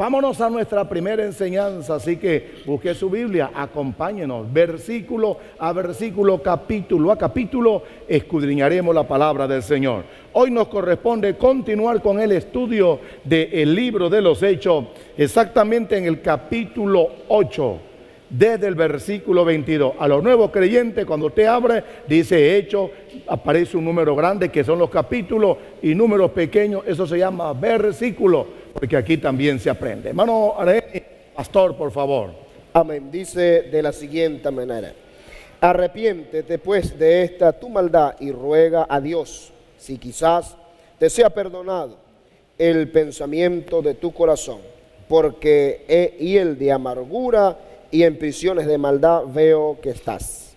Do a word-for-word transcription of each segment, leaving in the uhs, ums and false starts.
Vámonos a nuestra primera enseñanza, así que busque su Biblia, acompáñenos, versículo a versículo, capítulo a capítulo, escudriñaremos la palabra del Señor. Hoy nos corresponde continuar con el estudio del libro de los Hechos, exactamente en el capítulo ocho, desde el versículo veintidós. A los nuevos creyentes, cuando usted abre, dice Hechos, aparece un número grande que son los capítulos y números pequeños, eso se llama versículo. Porque aquí también se aprende. Hermano Argenis, pastor, por favor. Amén. Dice de la siguiente manera: arrepiéntete pues de esta tu maldad y ruega a Dios, si quizás te sea perdonado el pensamiento de tu corazón, porque he hiel de amargura y en prisiones de maldad veo que estás.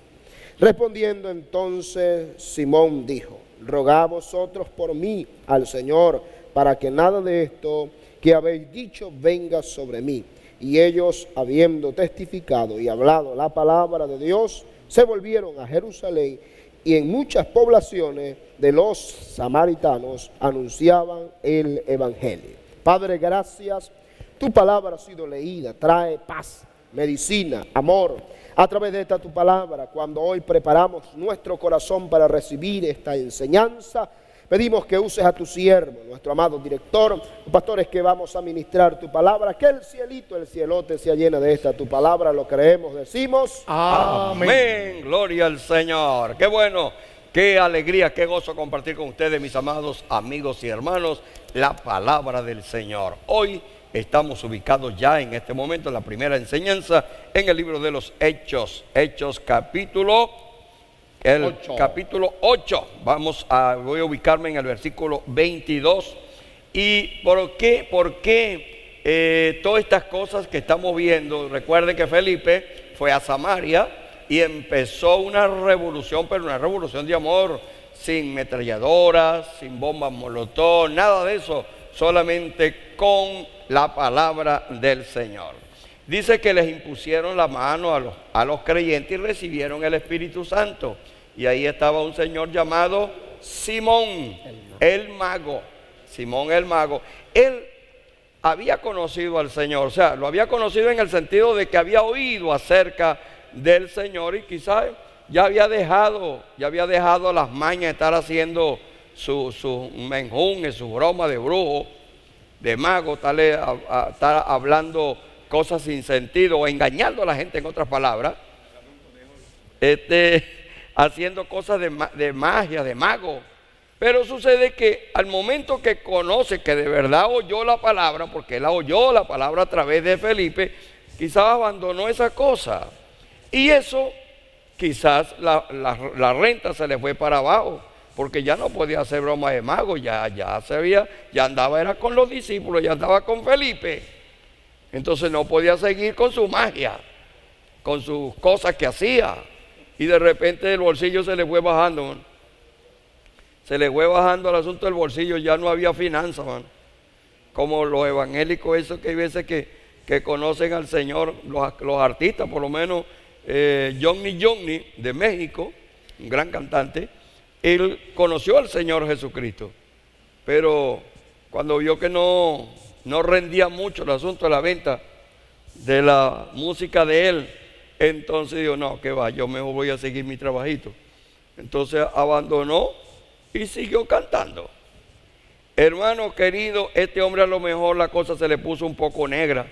Respondiendo entonces Simón dijo: rogad vosotros por mí al Señor, para que nada de esto que habéis dicho venga sobre mí. Y ellos, habiendo testificado y hablado la palabra de Dios, se volvieron a Jerusalén, y en muchas poblaciones de los samaritanos anunciaban el evangelio. Padre, gracias. Tu palabra ha sido leída, trae paz, medicina, amor. A través de esta tu palabra, cuando hoy preparamos nuestro corazón para recibir esta enseñanza, pedimos que uses a tu siervo, nuestro amado director, los pastores que vamos a ministrar tu palabra, que el cielito, el cielote sea lleno de esta tu palabra. Lo creemos, decimos. Amén. Amén. Gloria al Señor. Qué bueno, qué alegría, qué gozo compartir con ustedes, mis amados amigos y hermanos, la palabra del Señor. Hoy estamos ubicados ya en este momento en la primera enseñanza en el libro de los Hechos, Hechos capítulo El ocho. Capítulo ocho, vamos a, voy a ubicarme en el versículo veintidós. ¿Y por qué, por qué eh, todas estas cosas que estamos viendo? Recuerden que Felipe fue a Samaria y empezó una revolución, pero una revolución de amor, sin metralladoras, sin bombas molotov, nada de eso, solamente con la palabra del Señor. Dice que les impusieron la mano a los, a los creyentes y recibieron el Espíritu Santo. Y ahí estaba un señor llamado Simón el Mago. Simón el Mago. Él había conocido al Señor, o sea, lo había conocido en el sentido de que había oído acerca del Señor y quizás ya había dejado, ya había dejado las mañas de estar haciendo sus su menjunjes, su broma de brujo, de mago, estar, a, a, estar hablando cosas sin sentido o engañando a la gente, en otras palabras. Este... haciendo cosas de, de magia, de mago. Pero sucede que al momento que conoce, que de verdad oyó la palabra, porque él oyó la palabra a través de Felipe, quizás abandonó esa cosa. Y eso, quizás la, la, la renta se le fue para abajo, porque ya no podía hacer broma de mago, ya, ya se había, ya andaba era con los discípulos, ya andaba con Felipe. Entonces no podía seguir con su magia, con sus cosas que hacía. Y de repente el bolsillo se le fue bajando, man. Se le fue bajando el asunto del bolsillo, ya no había finanzas, man. Como los evangélicos, esos que hay veces que, que conocen al Señor, los, los artistas, por lo menos eh, Johnny Johnny de México, un gran cantante, él conoció al Señor Jesucristo, pero cuando vio que no, no rendía mucho el asunto de la venta de la música de él, entonces dijo, no, que va, yo mejor voy a seguir mi trabajito. Entonces abandonó y siguió cantando. Hermano querido, este hombre a lo mejor la cosa se le puso un poco negra,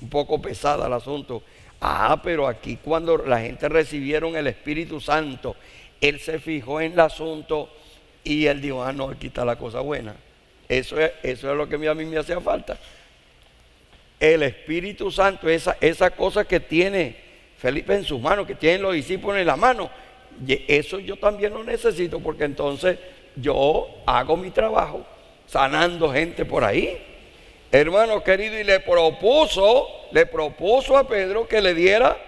un poco pesada el asunto. Ah, pero aquí cuando la gente recibieron el Espíritu Santo, él se fijó en el asunto y él dijo, ah, no, aquí está la cosa buena. Eso es, eso es lo que a mí me hacía falta. El Espíritu Santo, esa, esa cosa que tiene Felipe en sus manos, que tienen los discípulos en la mano, y eso yo también lo necesito, porque entonces yo hago mi trabajo sanando gente por ahí, hermano querido. Y le propuso, le propuso a Pedro que le diera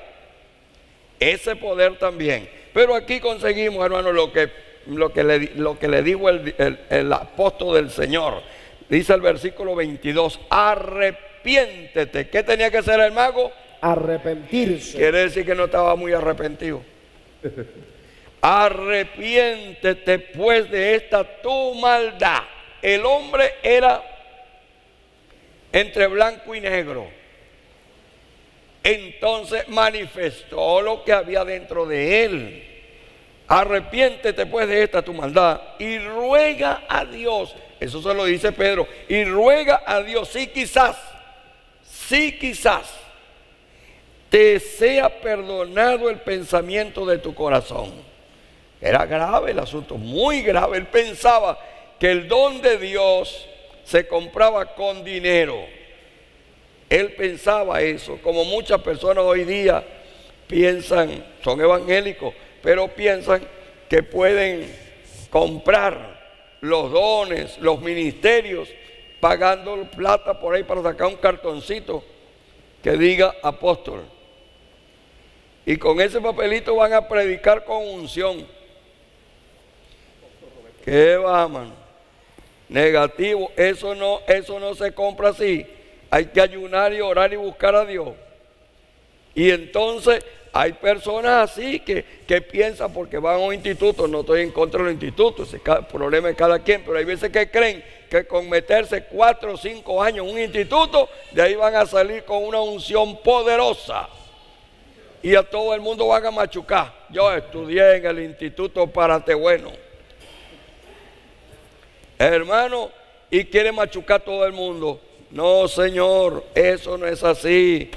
ese poder también. Pero aquí conseguimos, hermano, lo que, lo que, le, lo que le dijo el, el, el apóstol del Señor. Dice el versículo veintidós, arrepiéntete. ¿Qué tenía que hacer el mago? Arrepentirse. Quiere decir que no estaba muy arrepentido. Arrepiéntete pues de esta tu maldad. El hombre era entre blanco y negro. Entonces manifestó lo que había dentro de él. Arrepiéntete pues de esta tu maldad y ruega a Dios. Eso se lo dice Pedro. Y ruega a Dios, si quizás, si quizás te sea perdonado el pensamiento de tu corazón. Era grave el asunto, muy grave. Él pensaba que el don de Dios se compraba con dinero. Él pensaba eso, como muchas personas hoy día piensan, son evangélicos, pero piensan que pueden comprar los dones, los ministerios, pagando plata por ahí para sacar un cartoncito que diga apóstol. Y con ese papelito van a predicar con unción. ¿Qué va, man? Negativo. Eso no, eso no se compra así. Hay que ayunar y orar y buscar a Dios. Y entonces hay personas así que, que piensan porque van a un instituto. No estoy en contra de los institutos, ese es problema de cada quien, pero hay veces que creen que con meterse cuatro o cinco años en un instituto, de ahí van a salir con una unción poderosa y a todo el mundo van a machucar. Yo estudié en el instituto Paratebueno, hermano, y quiere machucar a todo el mundo. No, señor, eso no es así.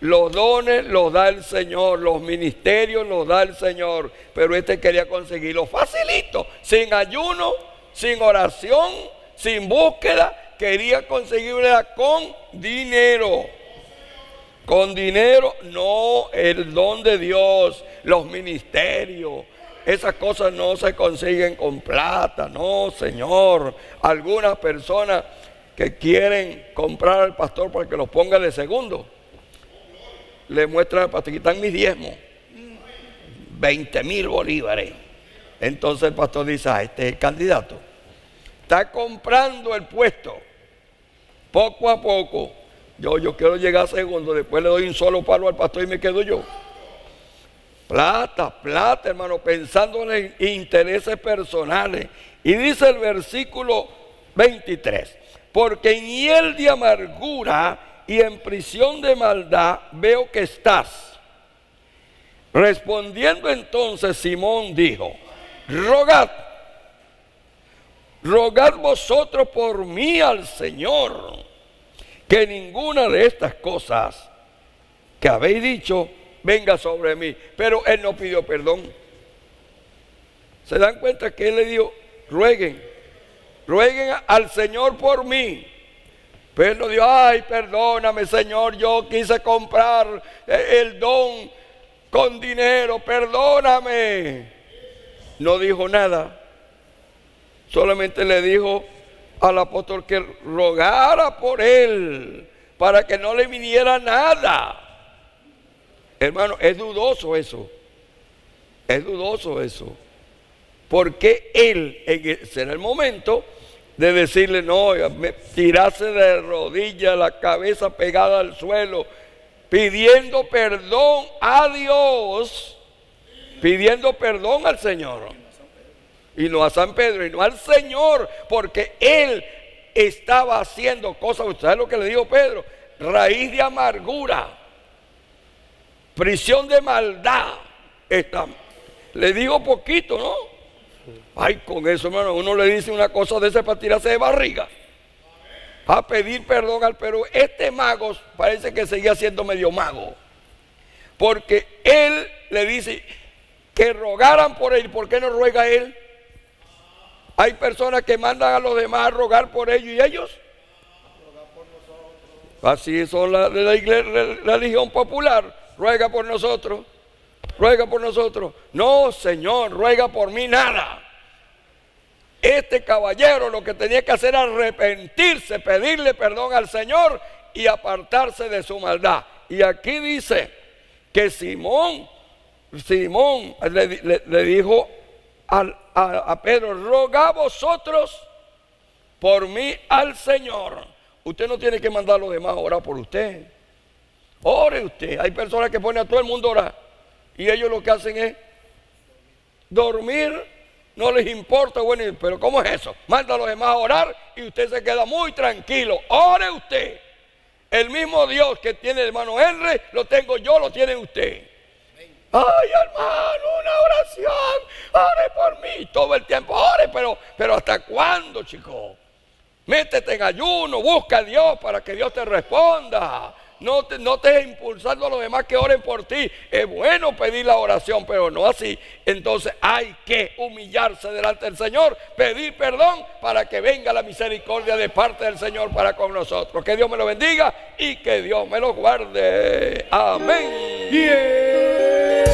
Los dones los da el Señor, los ministerios los da el Señor, pero este quería conseguirlo facilito, sin ayuno, sin oración, sin búsqueda. Quería conseguirla con dinero. Con dinero, no, el don de Dios, los ministerios, esas cosas no se consiguen con plata. No, señor. Algunas personas que quieren comprar al pastor para que los ponga de segundo, le muestran al pastor, aquí están mis diezmos, veinte mil bolívares. Entonces el pastor dice, ah, este es el candidato. Está comprando el puesto, poco a poco. Yo, yo quiero llegar a segundo, después le doy un solo palo al pastor y me quedo yo. Plata, plata, hermano, pensando en intereses personales. Y dice el versículo veintitrés. Porque en hiel de amargura y en prisión de maldad veo que estás. Respondiendo entonces Simón dijo, rogad, rogad vosotros por mí al Señor, que ninguna de estas cosas que habéis dicho venga sobre mí. Pero él no pidió perdón. ¿Se dan cuenta que él le dijo, rueguen? Rueguen al Señor por mí. Pero él no dijo, ay, perdóname, Señor, yo quise comprar el don con dinero, perdóname. No dijo nada. Solamente le dijo al apóstol que rogara por él, para que no le viniera nada. Hermano, es dudoso eso. Es dudoso eso. Porque él, será el momento de decirle, no, tirarse de rodillas, la cabeza pegada al suelo, pidiendo perdón a Dios, pidiendo perdón al Señor, y no a San Pedro, y no al Señor, porque él estaba haciendo cosas. ¿Usted sabe lo que le dijo Pedro? Raíz de amargura, prisión de maldad. Está, le digo poquito, ¿no? Ay, con eso, hermano, uno le dice una cosa de esa para tirarse de barriga, a pedir perdón al Perú. Este mago parece que seguía siendo medio mago, porque él le dice que rogaran por él. ¿Por qué no ruega él? Hay personas que mandan a los demás a rogar por ellos, y ellos, así son la, la, iglesia, la religión popular, ruega por nosotros. Ruega por nosotros. No, Señor, ruega por mí nada. Este caballero lo que tenía que hacer era arrepentirse, pedirle perdón al Señor y apartarse de su maldad. Y aquí dice que Simón, Simón le, le, le dijo al, a, a Pedro, roga vosotros por mí al Señor. Usted no tiene que mandar a los demás a orar por usted. Ore usted. Hay personas que ponen a todo el mundo a orar, y ellos lo que hacen es dormir, no les importa. Bueno, pero ¿cómo es eso? Manda a los demás a orar y usted se queda muy tranquilo. Ore usted. El mismo Dios que tiene el hermano Henry, lo tengo yo, lo tiene usted. Ay, hermano, una oración, ore por mí, todo el tiempo, ore, pero, pero ¿hasta cuándo, chico? Métete en ayuno, busca a Dios para que Dios te responda. No te, no te estés impulsando a los demás que oren por ti. Es bueno pedir la oración, pero no así. Entonces hay que humillarse delante del Señor, pedir perdón para que venga la misericordia de parte del Señor para con nosotros. Que Dios me lo bendiga y que Dios me lo guarde. Amén. Yeah.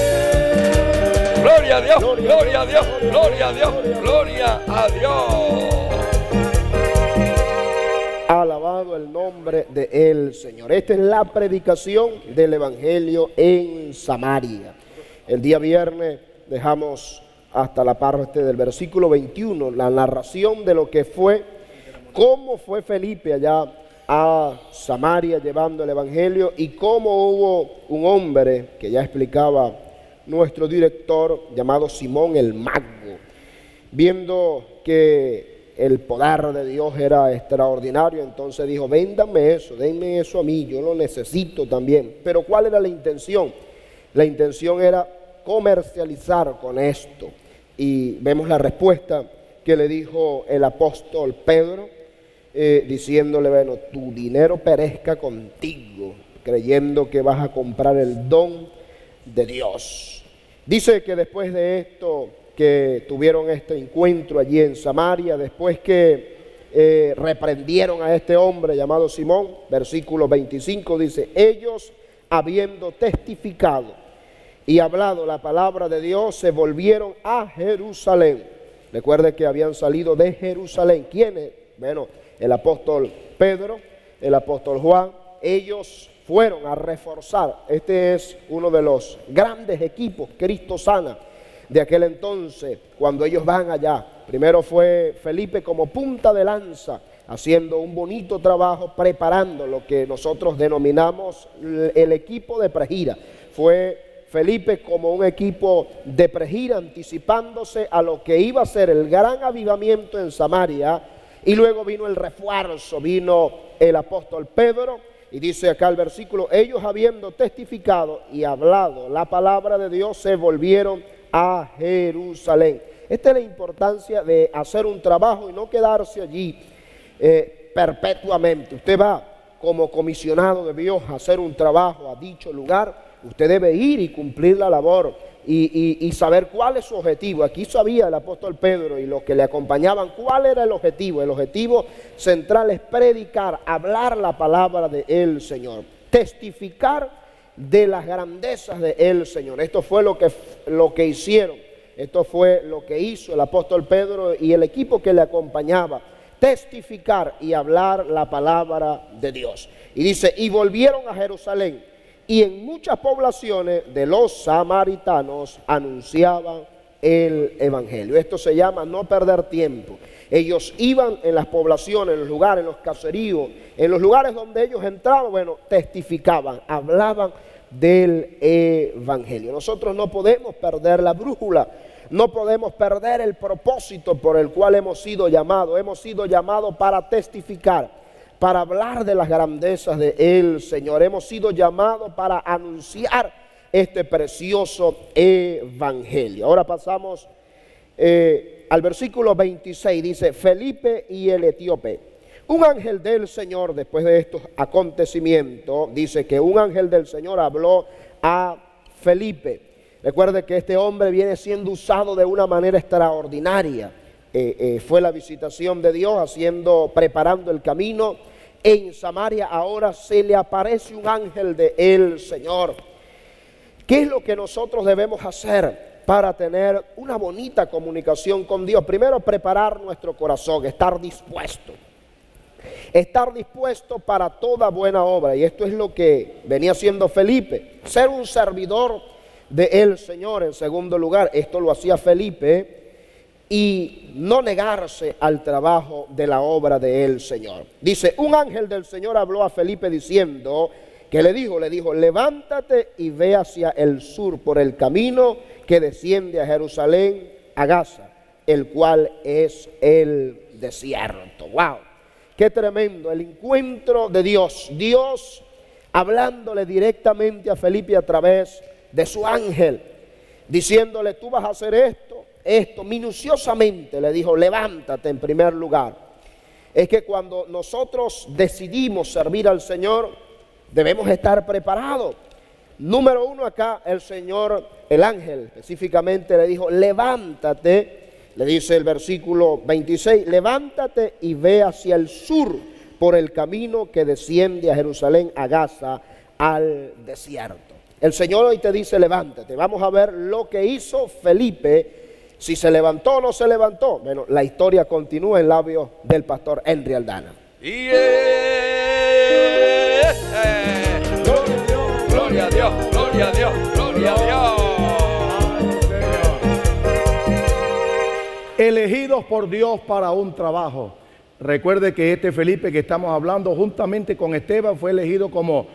Gloria a Dios, gloria a Dios, gloria a Dios, gloria a Dios. Alabado el nombre del Señor. Esta es la predicación del Evangelio en Samaria. El día viernes dejamos hasta la parte del versículo veintiuno, la narración de lo que fue, cómo fue Felipe allá a Samaria llevando el Evangelio y cómo hubo un hombre que ya explicaba nuestro director llamado Simón el Mago, viendo que el poder de Dios era extraordinario, entonces dijo, véndame eso, denme eso a mí, yo lo necesito también. Pero ¿cuál era la intención? La intención era comercializar con esto. Y vemos la respuesta que le dijo el apóstol Pedro, eh, diciéndole, bueno, tu dinero perezca contigo, creyendo que vas a comprar el don de Dios. Dice que después de esto, que tuvieron este encuentro allí en Samaria, después que eh, reprendieron a este hombre llamado Simón, versículo veinticinco dice, ellos habiendo testificado y hablado la palabra de Dios, se volvieron a Jerusalén. Recuerde que habían salido de Jerusalén. ¿Quiénes? Bueno, el apóstol Pedro, el apóstol Juan, ellos fueron a reforzar. Este es uno de los grandes equipos, Cristo sana, de aquel entonces, cuando ellos van allá. Primero fue Felipe como punta de lanza, haciendo un bonito trabajo, preparando lo que nosotros denominamos el equipo de pregira. Fue Felipe como un equipo de pregira, anticipándose a lo que iba a ser el gran avivamiento en Samaria, y luego vino el refuerzo, vino el apóstol Pedro, y dice acá el versículo, ellos habiendo testificado y hablado la palabra de Dios, se volvieron a Jerusalén. Esta es la importancia de hacer un trabajo y no quedarse allí eh, perpetuamente. Usted va como comisionado de Dios a hacer un trabajo a dicho lugar, usted debe ir y cumplir la labor y, y, y saber cuál es su objetivo. Aquí sabía el apóstol Pedro y los que le acompañaban cuál era el objetivo. El objetivo central es predicar, hablar la palabra del Señor, testificar de las grandezas de el Señor. Esto fue lo que, lo que hicieron. Esto fue lo que hizo el apóstol Pedro y el equipo que le acompañaba, testificar y hablar la palabra de Dios. Y dice, y volvieron a Jerusalén, y en muchas poblaciones de los samaritanos anunciaban el evangelio. Esto se llama no perder tiempo. Ellos iban en las poblaciones, en los lugares, en los caseríos, en los lugares donde ellos entraban, bueno, testificaban, hablaban del evangelio. Nosotros no podemos perder la brújula, no podemos perder el propósito por el cual hemos sido llamados. Hemos sido llamados para testificar, para hablar de las grandezas del Señor. Hemos sido llamados para anunciar este precioso evangelio. Ahora pasamos eh, al versículo veintiséis. Dice, Felipe y el etíope. Un ángel del Señor, después de estos acontecimientos, dice que un ángel del Señor habló a Felipe. Recuerde que este hombre viene siendo usado de una manera extraordinaria. Eh, eh, fue la visitación de Dios haciendo, preparando el camino en Samaria. Ahora se le aparece un ángel del Señor. ¿Qué es lo que nosotros debemos hacer para tener una bonita comunicación con Dios? Primero, preparar nuestro corazón, estar dispuesto. Estar dispuesto para toda buena obra. Y esto es lo que venía haciendo Felipe. Ser un servidor del Señor en segundo lugar. Esto lo hacía Felipe. Y no negarse al trabajo de la obra del Señor. Dice, un ángel del Señor habló a Felipe diciendo... ¿Qué le dijo? Le dijo, levántate y ve hacia el sur por el camino que desciende a Jerusalén, a Gaza, el cual es el desierto. ¡Wow! Qué tremendo, el encuentro de Dios. Dios hablándole directamente a Felipe a través de su ángel, diciéndole: tú vas a hacer esto, esto. Minuciosamente le dijo: levántate en primer lugar. Es que cuando nosotros decidimos servir al Señor, debemos estar preparados. Número uno, acá el Señor, el ángel específicamente le dijo: levántate. Le dice el versículo veintiséis: levántate y ve hacia el sur por el camino que desciende a Jerusalén, a Gaza, al desierto. El Señor hoy te dice: levántate. Vamos a ver lo que hizo Felipe, si se levantó o no se levantó. Bueno, la historia continúa en labios del pastor Henry Aldana. Y es, eh, gloria a Dios, gloria a Dios, gloria a Dios, gloria a Dios. Elegidos por Dios para un trabajo. Recuerde que este Felipe que estamos hablando, juntamente con Esteban, fue elegido como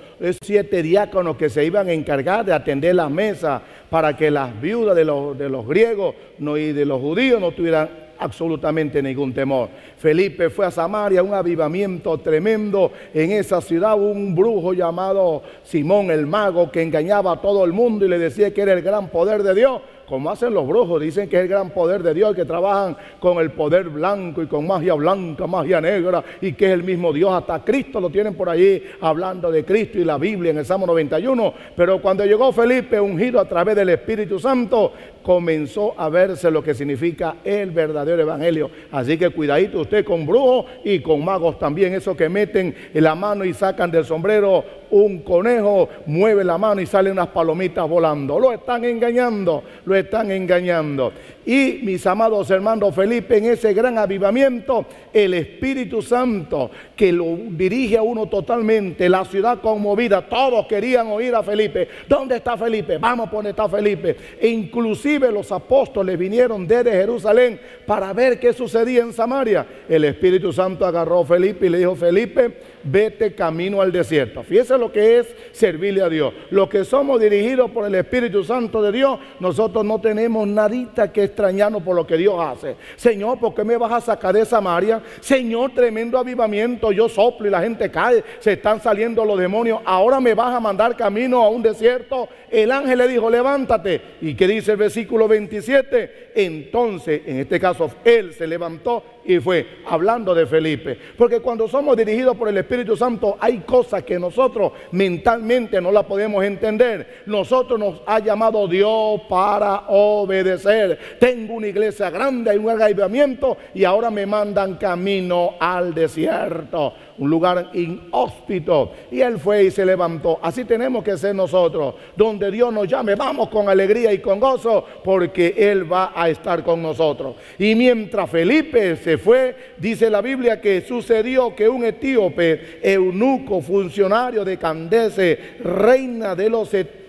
siete diáconos que se iban a encargar de atender las mesas para que las viudas de los, de los griegos no, y de los judíos no tuvieran absolutamente ningún temor. Felipe fue a Samaria, un avivamiento tremendo en esa ciudad. Un brujo llamado Simón el Mago, que engañaba a todo el mundo y le decía que era el gran poder de Dios, como hacen los brujos, dicen que es el gran poder de Dios, que trabajan con el poder blanco y con magia blanca, magia negra, y que es el mismo Dios. Hasta Cristo lo tienen por allí hablando de Cristo y la Biblia en el Salmo noventa y uno. Pero cuando llegó Felipe, ungido a través del Espíritu Santo, comenzó a verse lo que significa el verdadero evangelio. Así que cuidadito usted con brujos y con magos también, esos que meten en la mano y sacan del sombrero un conejo, mueve la mano y salen unas palomitas volando. Lo están engañando, lo están engañando. Y mis amados hermanos, Felipe, en ese gran avivamiento, el Espíritu Santo que lo dirige a uno totalmente, la ciudad conmovida, todos querían oír a Felipe. ¿Dónde está Felipe? Vamos por donde está Felipe. E inclusive los apóstoles vinieron desde Jerusalén para ver qué sucedía en Samaria. El Espíritu Santo agarró a Felipe y le dijo: Felipe, vete camino al desierto. Fíjese lo que es servirle a Dios. Los que somos dirigidos por el Espíritu Santo de Dios, nosotros no tenemos nadita que extrañarnos por lo que Dios hace. Señor, ¿por qué me vas a sacar de Samaria? Señor, tremendo avivamiento, yo soplo y la gente cae, se están saliendo los demonios, ahora me vas a mandar camino a un desierto. El ángel le dijo: levántate. ¿Y qué dice el versículo veintisiete? Entonces, en este caso, él se levantó y fue, hablando de Felipe. Porque cuando somos dirigidos por el Espíritu Santo, hay cosas que nosotros mentalmente no las podemos entender. Nosotros nos ha llamado Dios para obedecer. Tengo una iglesia grande, hay un avivamiento, y ahora me mandan camino al desierto, un lugar inhóspito. Y él fue y se levantó. Así tenemos que ser nosotros. Donde Dios nos llame, vamos con alegría y con gozo, porque él va a estar con nosotros. Y mientras Felipe se fue, dice la Biblia que sucedió que un etíope, eunuco, funcionario de Candace, reina de los etíopes,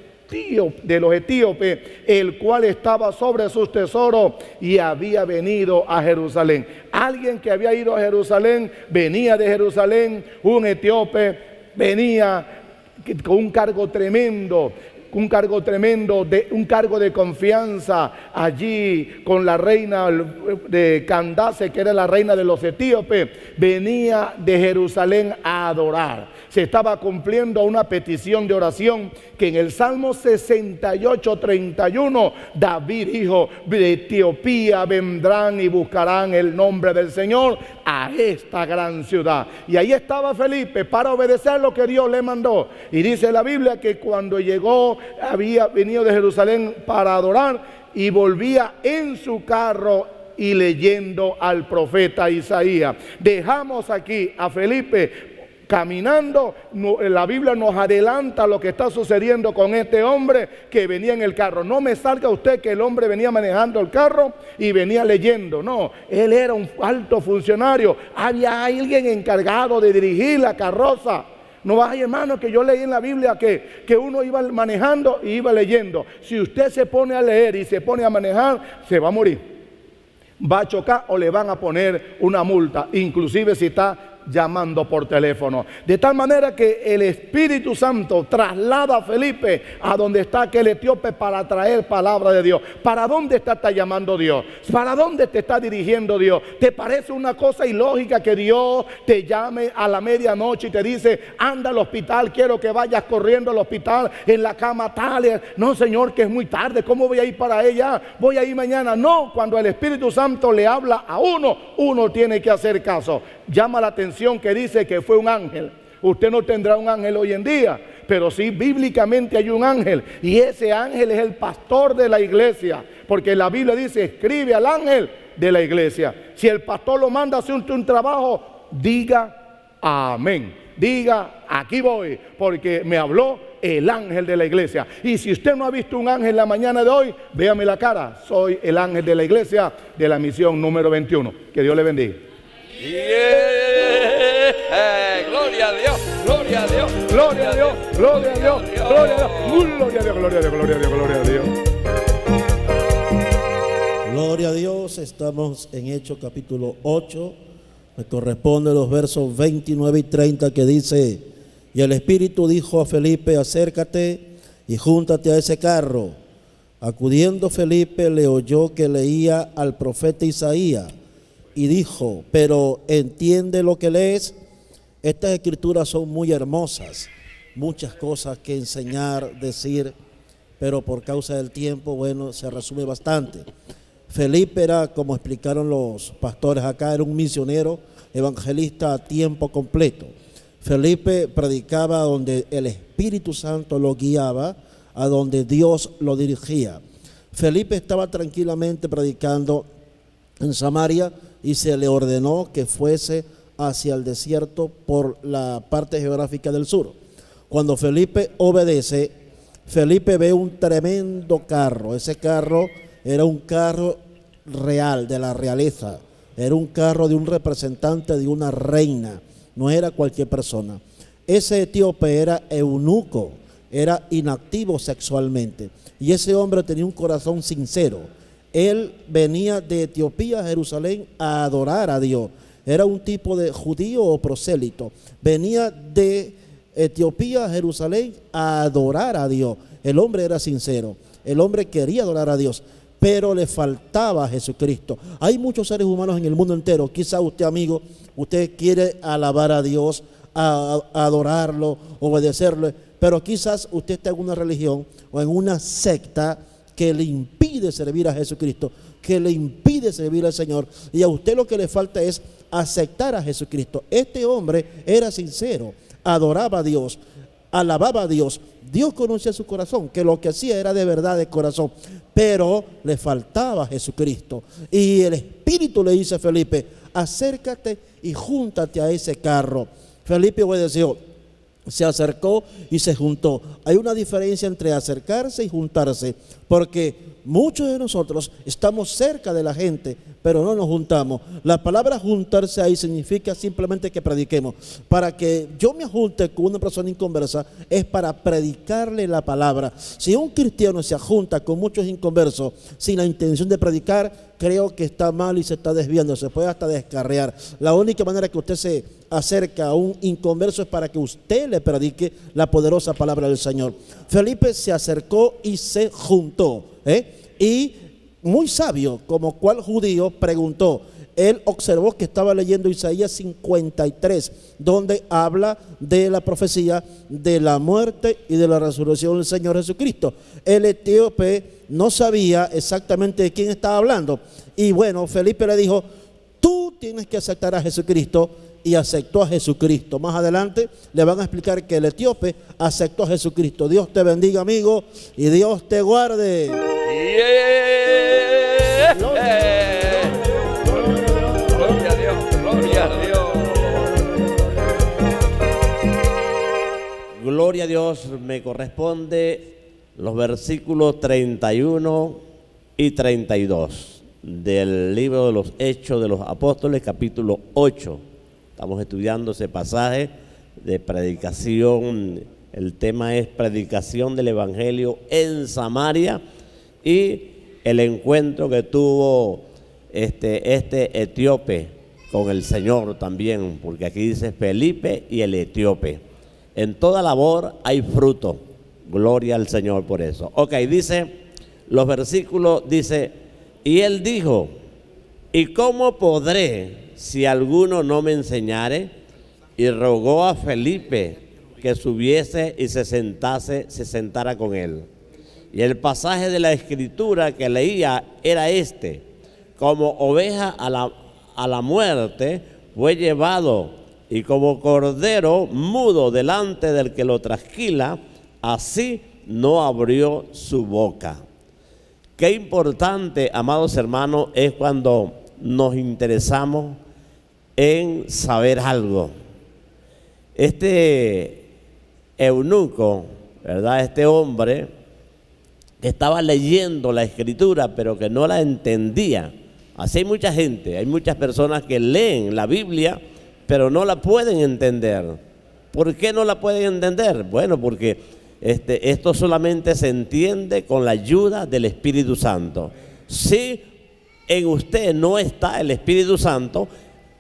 de los etíopes, el cual estaba sobre sus tesoros y había venido a Jerusalén. Alguien que había ido a Jerusalén, venía de Jerusalén, un etíope, venía con un cargo tremendo, un cargo tremendo, de, un cargo de confianza allí con la reina de Candace, que era la reina de los etíopes. Venía de Jerusalén a adorar. Se estaba cumpliendo una petición de oración que en el Salmo sesenta y ocho, treinta y uno, David dijo: de Etiopía vendrán y buscarán el nombre del Señor a esta gran ciudad. Y ahí estaba Felipe para obedecer lo que Dios le mandó. Y dice la Biblia que cuando llegó, había venido de Jerusalén para adorar, y volvía en su carro y leyendo al profeta Isaías. Dejamos aquí a Felipe caminando. La Biblia nos adelanta lo que está sucediendo con este hombre que venía en el carro. No me salga usted que el hombre venía manejando el carro y venía leyendo. No, él era un alto funcionario. Había alguien encargado de dirigir la carroza. No hay, hermano, que yo leí en la Biblia que, que uno iba manejando y iba leyendo. Si usted se pone a leer y se pone a manejar, se va a morir. Va a chocar o le van a poner una multa, inclusive si está llamando por teléfono. De tal manera que el Espíritu Santo traslada a Felipe a donde está aquel etíope para traer palabra de Dios. ¿Para dónde está, está llamando Dios? ¿Para dónde te está dirigiendo Dios? ¿Te parece una cosa ilógica que Dios te llame a la medianoche y te dice, anda al hospital, quiero que vayas corriendo al hospital, en la cama tal? No, Señor, que es muy tarde, ¿cómo voy a ir para ella? Voy a ir mañana. No, cuando el Espíritu Santo le habla a uno, uno tiene que hacer caso. Llama la atención que dice que fue un ángel. Usted no tendrá un ángel hoy en día, pero sí bíblicamente hay un ángel, y ese ángel es el pastor de la iglesia, porque la Biblia dice, escribe al ángel de la iglesia. Si el pastor lo manda a hacer un, un trabajo, diga amén, diga aquí voy, porque me habló el ángel de la iglesia. Y si usted no ha visto un ángel la mañana de hoy, véame la cara, soy el ángel de la iglesia de la misión número veintiuno. Que Dios le bendiga. Yeah. Gloria a Dios, gloria a Dios, gloria a Dios, gloria a Dios, gloria a Dios, gloria a Dios, gloria a Dios, gloria a Dios, gloria a Dios. Gloria a Dios, estamos en Hechos capítulo ocho, me corresponde los versos veintinueve y treinta, que dice: y el Espíritu dijo a Felipe, acércate y júntate a ese carro. Acudiendo Felipe le oyó que leía al profeta Isaías, y dijo, pero entiende lo que lees. Estas escrituras son muy hermosas, muchas cosas que enseñar, decir, pero por causa del tiempo, bueno, se resume bastante. Felipe era, como explicaron los pastores acá, era un misionero evangelista a tiempo completo. Felipe predicaba donde el Espíritu Santo lo guiaba, a donde Dios lo dirigía. Felipe estaba tranquilamente predicando en Samaria, y se le ordenó que fuese hacia el desierto por la parte geográfica del sur. Cuando Felipe obedece, Felipe ve un tremendo carro. Ese carro era un carro real, de la realeza. Era un carro de un representante de una reina. No era cualquier persona. Ese etíope era eunuco, era inactivo sexualmente. Y ese hombre tenía un corazón sincero. Él venía de Etiopía a Jerusalén a adorar a Dios. Era un tipo de judío o prosélito. Venía de Etiopía a Jerusalén a adorar a Dios. El hombre era sincero. El hombre quería adorar a Dios, pero le faltaba a Jesucristo. Hay muchos seres humanos en el mundo entero. Quizá usted, amigo, usted quiere alabar a Dios, a, a adorarlo, obedecerlo. Pero quizás usted está en una religión o en una secta que le impide servir a Jesucristo, que le impide servir al Señor, y a usted lo que le falta es aceptar a Jesucristo. Este hombre era sincero, adoraba a Dios, alababa a Dios. Dios conocía su corazón, que lo que hacía era de verdad de corazón, pero le faltaba a Jesucristo. Y el Espíritu le dice a Felipe, acércate y júntate a ese carro. Felipe obedeció, se acercó y se juntó. Hay una diferencia entre acercarse y juntarse, porque muchos de nosotros estamos cerca de la gente, pero no nos juntamos. La palabra juntarse ahí significa simplemente que prediquemos. Para que yo me junte con una persona inconversa es para predicarle la palabra. Si un cristiano se junta con muchos inconversos sin la intención de predicar, creo que está mal y se está desviando, se puede hasta descarriar. La única manera que usted se acerca a un inconverso es para que usted le predique la poderosa palabra del Señor. Felipe se acercó y se juntó, ¿eh? Y muy sabio, como cual judío, preguntó. Él observó que estaba leyendo Isaías cincuenta y tres, donde habla de la profecía de la muerte y de la resurrección del Señor Jesucristo. El etíope no sabía exactamente de quién estaba hablando. Y bueno, Felipe le dijo, tú tienes que aceptar a Jesucristo. Y aceptó a Jesucristo. Más adelante le van a explicar que el etíope aceptó a Jesucristo. Dios te bendiga, amigo, y Dios te guarde. Yeah. Gloria a Dios, gloria a Dios. Gloria a Dios. Me corresponde los versículos treinta y uno y treinta y dos del libro de los Hechos de los Apóstoles, capítulo ocho. Estamos estudiando ese pasaje de predicación. El tema es predicación del Evangelio en Samaria y el encuentro que tuvo este, este etíope con el Señor también, porque aquí dice Felipe y el etíope. En toda labor hay fruto. Gloria al Señor por eso. Ok, dice, los versículos dice, y él dijo, ¿y cómo podré si alguno no me enseñare? Y rogó a Felipe que subiese y se sentase, se sentara con él. Y el pasaje de la escritura que leía era este: como oveja a la, a la muerte fue llevado, y como cordero mudo delante del que lo trasquila, así no abrió su boca. Qué importante, amados hermanos, es cuando nos interesamos en saber algo. Este eunuco, ¿verdad? Este hombre que estaba leyendo la escritura pero que no la entendía. Así hay mucha gente, hay muchas personas que leen la Biblia pero no la pueden entender. ¿Por qué no la pueden entender? Bueno, porque este, esto solamente se entiende con la ayuda del Espíritu Santo. Si en usted no está el Espíritu Santo,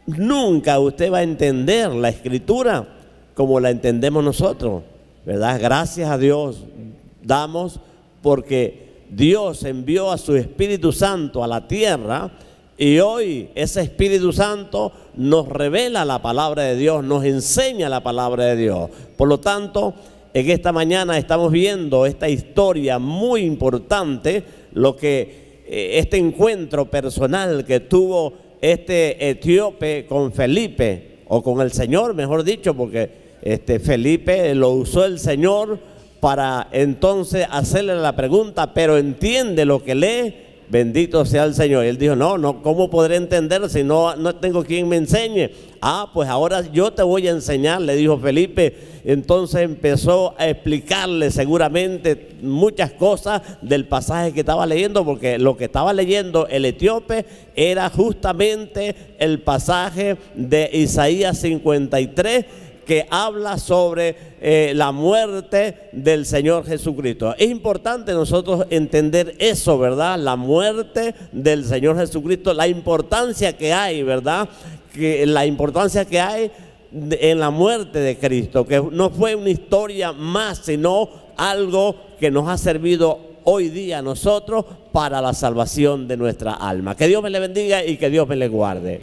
nunca usted va a entender la escritura como la entendemos nosotros, ¿verdad? Gracias a Dios damos, porque Dios envió a su Espíritu Santo a la tierra, y hoy ese Espíritu Santo nos revela la palabra de Dios, nos enseña la palabra de Dios. Por lo tanto, en esta mañana estamos viendo esta historia muy importante, lo que este encuentro personal que tuvo este etíope con Felipe, o con el Señor, mejor dicho, porque este Felipe lo usó el Señor para entonces hacerle la pregunta, pero entiende lo que lee, bendito sea el Señor. Y él dijo, no, no, ¿cómo podré entender si no, no tengo quien me enseñe? Ah, pues ahora yo te voy a enseñar, le dijo Felipe. Entonces empezó a explicarle seguramente muchas cosas del pasaje que estaba leyendo, porque lo que estaba leyendo el etíope era justamente el pasaje de Isaías cincuenta y tres, que habla sobre eh, la muerte del Señor Jesucristo. Es importante nosotros entender eso, ¿verdad? La muerte del Señor Jesucristo, la importancia que hay, ¿verdad? Que la importancia que hay en la muerte de Cristo, que no fue una historia más, sino algo que nos ha servido hoy día a nosotros para la salvación de nuestra alma. Que Dios me le bendiga y que Dios me le guarde.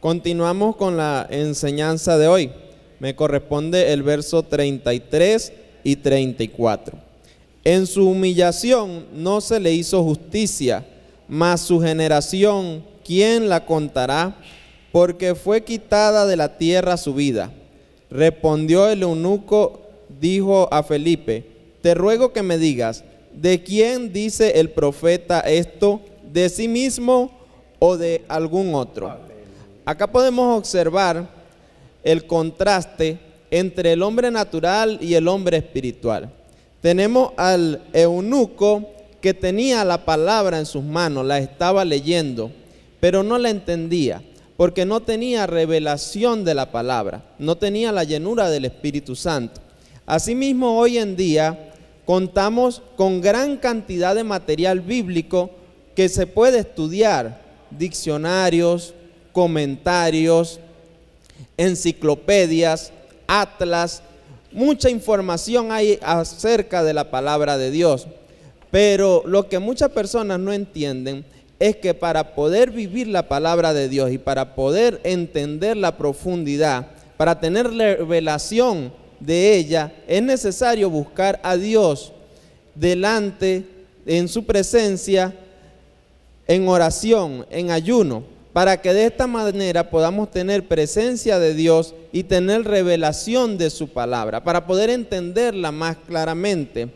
Continuamos con la enseñanza de hoy. Me corresponde el verso treinta y tres y treinta y cuatro. En su humillación no se le hizo justicia, mas su generación, ¿quién la contará? Porque fue quitada de la tierra su vida. Respondió el eunuco, dijo a Felipe, te ruego que me digas, ¿de quién dice el profeta esto? ¿De sí mismo o de algún otro? Acá podemos observar el contraste entre el hombre natural y el hombre espiritual. Tenemos al eunuco que tenía la palabra en sus manos, la estaba leyendo, pero no la entendía, porque no tenía revelación de la palabra, no tenía la llenura del Espíritu Santo. Asimismo, hoy en día contamos con gran cantidad de material bíblico que se puede estudiar, diccionarios, comentarios, enciclopedias, atlas, mucha información hay acerca de la palabra de Dios. Pero lo que muchas personas no entienden es que para poder vivir la palabra de Dios y para poder entender la profundidad, para tener la revelación de ella, es necesario buscar a Dios delante, en su presencia, en oración, en ayuno, para que de esta manera podamos tener presencia de Dios y tener revelación de su palabra, para poder entenderla más claramente.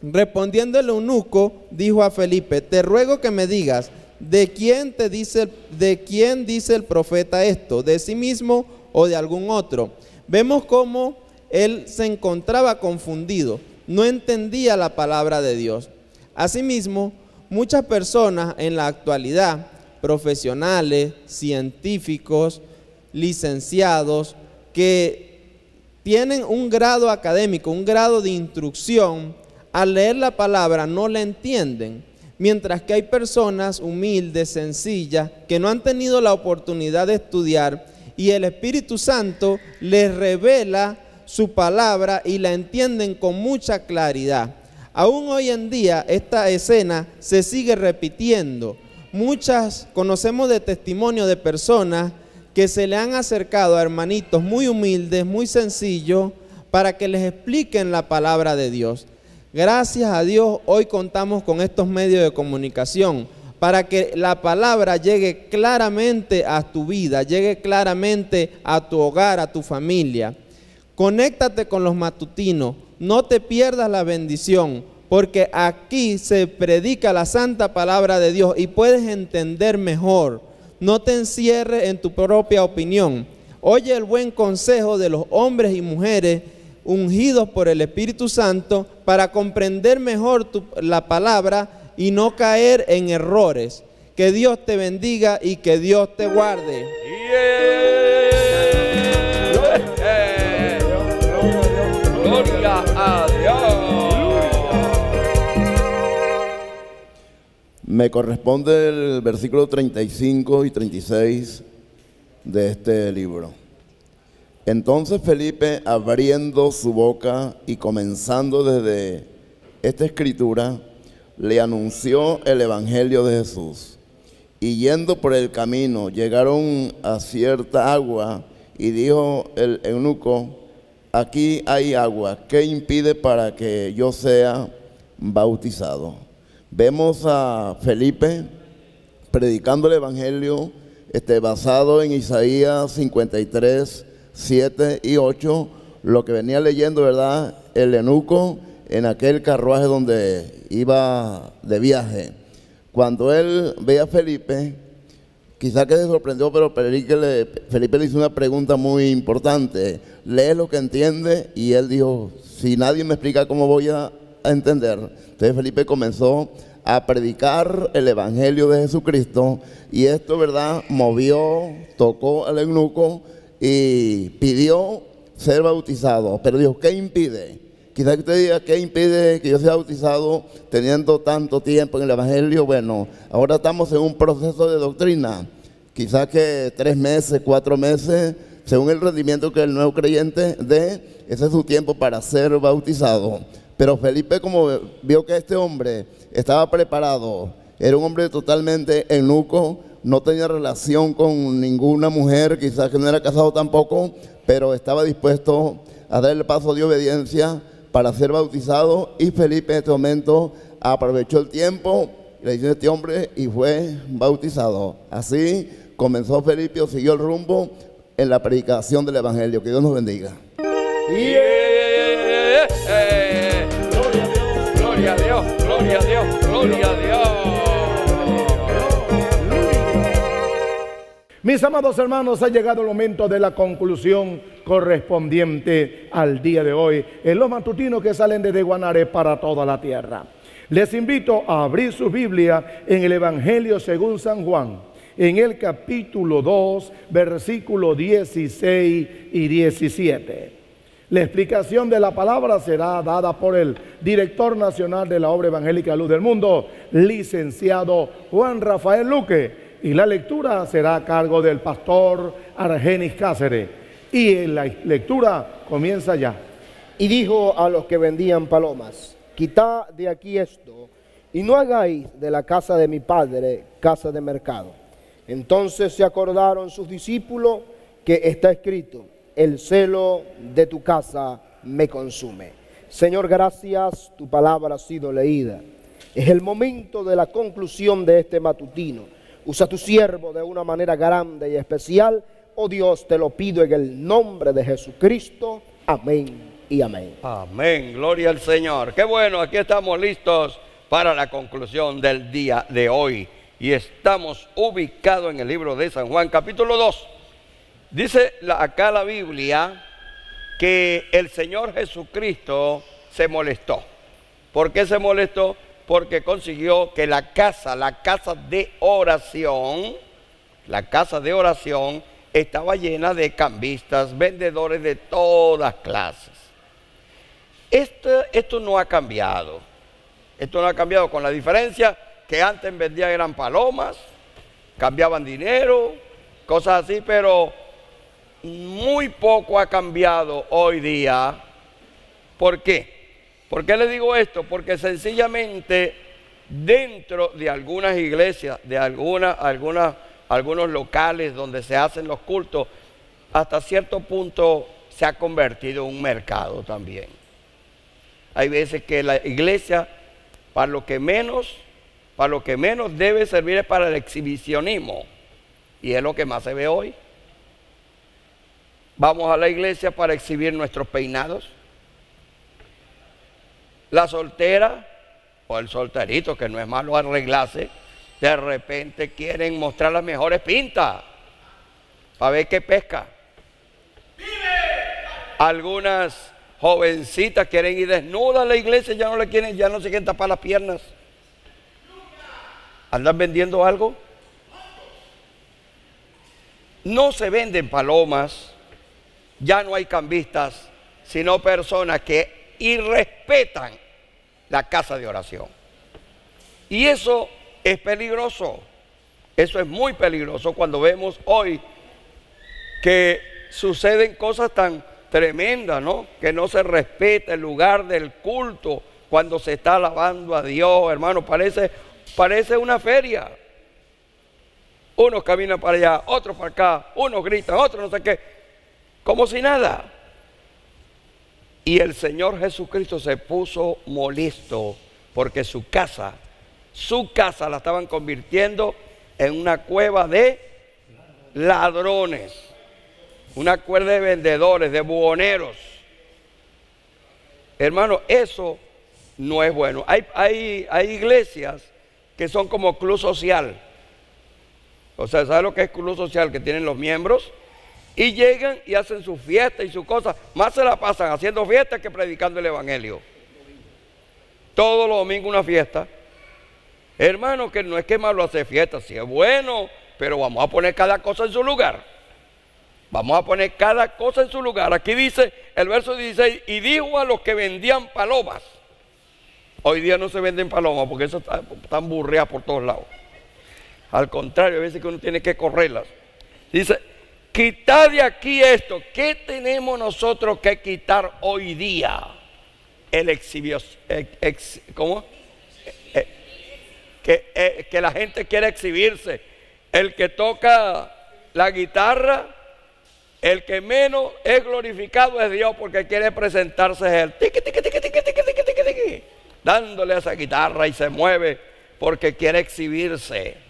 Respondiendo el eunuco, dijo a Felipe, te ruego que me digas, ¿de quién te dice, de quién dice el profeta esto? ¿De sí mismo o de algún otro? Vemos cómo él se encontraba confundido, no entendía la palabra de Dios. Asimismo, muchas personas en la actualidad, profesionales, científicos, licenciados, que tienen un grado académico, un grado de instrucción, al leer la palabra no la entienden, mientras que hay personas humildes, sencillas, que no han tenido la oportunidad de estudiar y el Espíritu Santo les revela su palabra y la entienden con mucha claridad. Aún hoy en día esta escena se sigue repitiendo. Muchas conocemos de testimonio de personas que se le han acercado a hermanitos muy humildes, muy sencillos, para que les expliquen la palabra de Dios. Gracias a Dios hoy contamos con estos medios de comunicación para que la palabra llegue claramente a tu vida, llegue claramente a tu hogar, a tu familia. Conéctate con los matutinos, no te pierdas la bendición, porque aquí se predica la santa palabra de Dios y puedes entender mejor. No te encierres en tu propia opinión. Oye el buen consejo de los hombres y mujeres ungidos por el Espíritu Santo para comprender mejor tu, la palabra y no caer en errores. Que Dios te bendiga y que Dios te guarde. Yeah. Gloria a Dios. Me corresponde el versículo treinta y cinco y treinta y seis de este libro. Entonces Felipe, abriendo su boca y comenzando desde esta escritura, le anunció el evangelio de Jesús. Y yendo por el camino, llegaron a cierta agua y dijo el eunuco, aquí hay agua, ¿qué impide para que yo sea bautizado? Vemos a Felipe predicando el evangelio este, basado en Isaías cincuenta y tres, siete y ocho, lo que venía leyendo, ¿verdad? El eunuco en aquel carruaje donde iba de viaje. Cuando él ve a Felipe, quizá que se sorprendió, pero Felipe le, Felipe le hizo una pregunta muy importante. ¿Lees lo que entiende? Y él dijo, si nadie me explica cómo voy a A entender. Entonces Felipe comenzó a predicar el evangelio de Jesucristo y esto, ¿verdad?, movió, tocó al eunuco y pidió ser bautizado. Pero Dios, ¿qué impide? Quizás que usted diga, ¿qué impide que yo sea bautizado teniendo tanto tiempo en el evangelio? Bueno, ahora estamos en un proceso de doctrina, quizás que tres meses, cuatro meses, según el rendimiento que el nuevo creyente dé, ese es su tiempo para ser bautizado. Pero Felipe, como vio que este hombre estaba preparado, era un hombre totalmente eunuco, no tenía relación con ninguna mujer, quizás que no era casado tampoco, pero estaba dispuesto a dar el paso de obediencia para ser bautizado. Y Felipe en este momento aprovechó el tiempo, le hizo a este hombre y fue bautizado. Así comenzó Felipe, o siguió el rumbo en la predicación del evangelio. Que Dios nos bendiga. Yeah. Gloria a Dios, gloria a Dios, gloria a Dios. Mis amados hermanos, ha llegado el momento de la conclusión correspondiente al día de hoy en los matutinos que salen desde Guanare para toda la tierra. Les invito a abrir su Biblia en el Evangelio según San Juan, en el capítulo dos, versículo dieciséis y diecisiete. La explicación de la palabra será dada por el director nacional de la obra evangélica Luz del Mundo, licenciado Juan Rafael Luque. Y la lectura será a cargo del pastor Argenis Cáceres. Y en la lectura comienza ya. Y dijo a los que vendían palomas, quitad de aquí esto, y no hagáis de la casa de mi padre casa de mercado. Entonces se acordaron sus discípulos que está escrito, el celo de tu casa me consume. Señor, gracias, tu palabra ha sido leída. Es el momento de la conclusión de este matutino. Usa tu siervo de una manera grande y especial. Oh Dios, te lo pido en el nombre de Jesucristo. Amén y amén. Amén, gloria al Señor. Qué bueno, aquí estamos listos para la conclusión del día de hoy. Y estamos ubicados en el libro de San Juan, capítulo dos. Dice la, acá la Biblia que el Señor Jesucristo se molestó. ¿Por qué se molestó? Porque consiguió que la casa, la casa de oración, la casa de oración estaba llena de cambistas, vendedores de todas clases. Esto, esto no ha cambiado. Esto no ha cambiado, con la diferencia que antes vendían eran palomas, cambiaban dinero, cosas así, pero muy poco ha cambiado hoy día. ¿Por qué? ¿Por qué le digo esto? Porque sencillamente dentro de algunas iglesias, de algunas, algunas, algunos locales donde se hacen los cultos, hasta cierto punto se ha convertido en un mercado también. Hay veces que la iglesia, para lo que menos, para lo que menos debe servir es para el exhibicionismo, y es lo que más se ve hoy. Vamos a la iglesia para exhibir nuestros peinados. La soltera o el solterito, que no es malo arreglarse, de repente quieren mostrar las mejores pintas para ver qué pesca. Algunas jovencitas quieren ir desnudas a la iglesia, ya no le quieren, ya no se quieren tapar las piernas. ¿Andan vendiendo algo? No se venden palomas, ya no hay cambistas, sino personas que y respetan la casa de oración. Y eso es peligroso. Eso es muy peligroso cuando vemos hoy que suceden cosas tan tremendas, ¿no? Que no se respeta el lugar del culto cuando se está alabando a Dios, hermano. Parece, parece una feria. Unos caminan para allá, otros para acá, unos gritan, otros no sé qué, como si nada. Y el Señor Jesucristo se puso molesto porque su casa, su casa la estaban convirtiendo en una cueva de ladrones, una cueva de vendedores, de buhoneros. Hermano, eso no es bueno. Hay, hay, hay iglesias que son como club social. O sea, ¿sabe lo que es club social? Que tienen los miembros. Y llegan y hacen su fiesta y sus cosas. Más se la pasan haciendo fiestas que predicando el evangelio. Todos los domingos una fiesta. Hermano, que no es que malo hacer fiesta, si es bueno, pero vamos a poner cada cosa en su lugar. Vamos a poner cada cosa en su lugar. Aquí dice el verso dieciséis, y dijo a los que vendían palomas. Hoy día no se venden palomas porque eso está, están burreadas por todos lados. Al contrario, a veces que uno tiene que correrlas. Dice... Quitad de aquí esto. ¿Qué tenemos nosotros que quitar hoy día? El exhibios, ex, ex, ¿cómo? Eh, que, eh, que la gente quiere exhibirse. El que toca la guitarra, el que menos es glorificado es Dios, porque quiere presentarse a él, tiqui, tiqui, tiqui, tiqui, tiqui, tiqui, tiqui, dándole a esa guitarra y se mueve porque quiere exhibirse.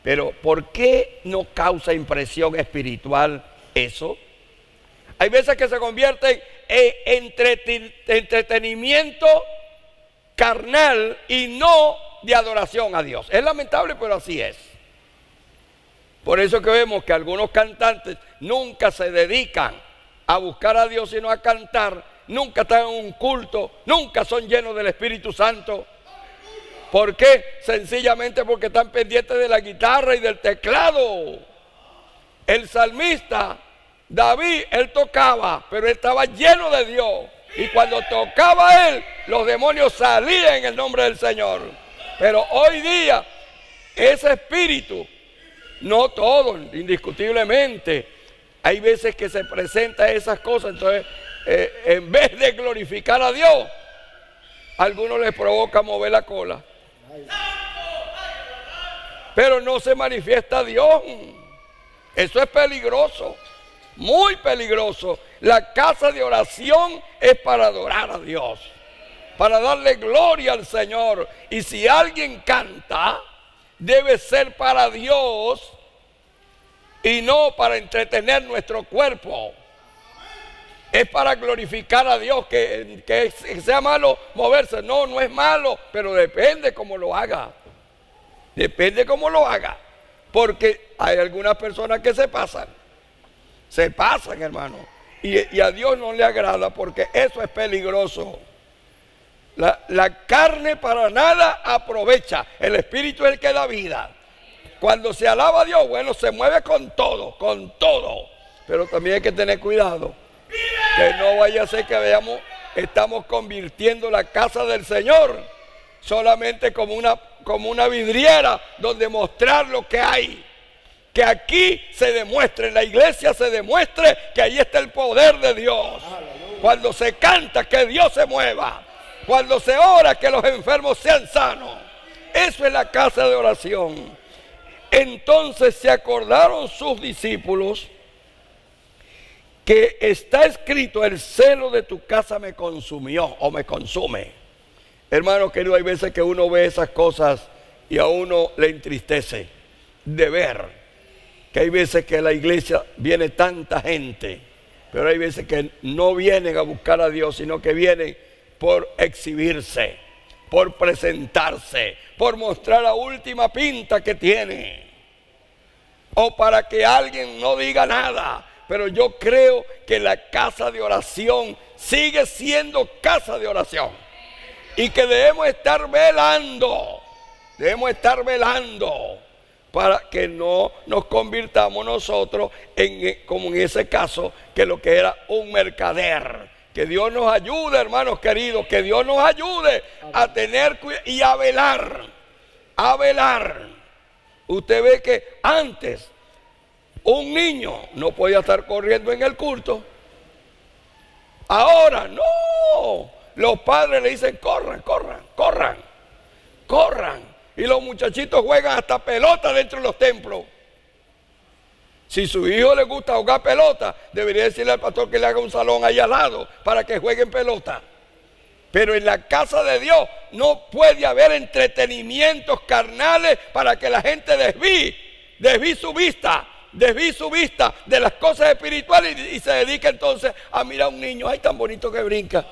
Pero ¿por qué no causa impresión espiritual eso? Hay veces que se convierten en entreten- entretenimiento carnal y no de adoración a Dios. Es lamentable, pero así es. Por eso que vemos que algunos cantantes nunca se dedican a buscar a Dios, sino a cantar. Nunca están en un culto, nunca son llenos del Espíritu Santo. ¿Por qué? Sencillamente porque están pendientes de la guitarra y del teclado. El salmista David, él tocaba, pero él estaba lleno de Dios. Y cuando tocaba él, los demonios salían en el nombre del Señor. Pero hoy día, ese espíritu, no todo, indiscutiblemente, hay veces que se presentan esas cosas. Entonces, eh, en vez de glorificar a Dios, a algunos les provoca mover la cola. Pero no se manifiesta Dios. Eso es peligroso, muy peligroso. La casa de oración es para adorar a Dios, para darle gloria al Señor. Y si alguien canta, debe ser para Dios y no para entretener nuestro cuerpo. Es para glorificar a Dios. Que, que sea malo moverse, no, no es malo, pero depende cómo lo haga. Depende cómo lo haga, porque hay algunas personas que se pasan, se pasan, hermano, y, y a Dios no le agrada, porque eso es peligroso. La, la carne para nada aprovecha, el Espíritu es el que da vida. Cuando se alaba a Dios, bueno, se mueve con todo, con todo. Pero también hay que tener cuidado, que no vaya a ser que veamos, estamos convirtiendo la casa del Señor solamente como una, como una vidriera donde mostrar lo que hay. Que aquí se demuestre, en la iglesia se demuestre que ahí está el poder de Dios. Cuando se canta, que Dios se mueva. Cuando se ora, que los enfermos sean sanos. Eso es la casa de oración. Entonces se acordaron sus discípulos que está escrito: el celo de tu casa me consumió o me consume. Hermano querido, hay veces que uno ve esas cosas y a uno le entristece de ver que hay veces que a la iglesia viene tanta gente, pero hay veces que no vienen a buscar a Dios, sino que vienen por exhibirse, por presentarse, por mostrar la última pinta que tiene, o para que alguien no diga nada. Pero yo creo que la casa de oración sigue siendo casa de oración, y que debemos estar velando, debemos estar velando para que no nos convirtamos nosotros en, como en ese caso, que lo que era un mercader. Que Dios nos ayude, hermanos queridos, que Dios nos ayude a tener cuidado y a velar, a velar. Usted ve que antes un niño no podía estar corriendo en el culto. Ahora no, los padres le dicen: corran, corran, corran, corran. Y los muchachitos juegan hasta pelota dentro de los templos. Si su hijo le gusta jugar pelota, debería decirle al pastor que le haga un salón ahí al lado para que jueguen pelota. Pero en la casa de Dios no puede haber entretenimientos carnales para que la gente desvíe, desvíe su vista, desvíe su vista de las cosas espirituales y, y se dedique entonces a mirar a un niño, ay, tan bonito que brinca.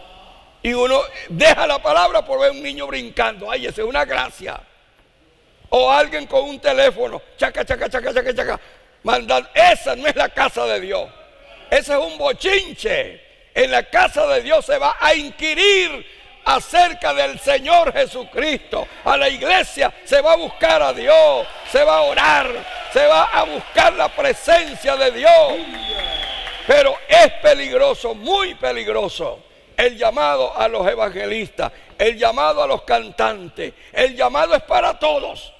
Y uno deja la palabra por ver a un niño brincando, ay, esa es una gracia. O alguien con un teléfono, chaca, chaca, chaca, chaca, chaca. Mandar, esa no es la casa de Dios. Ese es un bochinche. En la casa de Dios se va a inquirir acerca del Señor Jesucristo. A la iglesia se va a buscar a Dios, se va a orar, se va a buscar la presencia de Dios. Pero es peligroso, muy peligroso, el llamado a los evangelistas, el llamado a los cantantes. El llamado es para todos.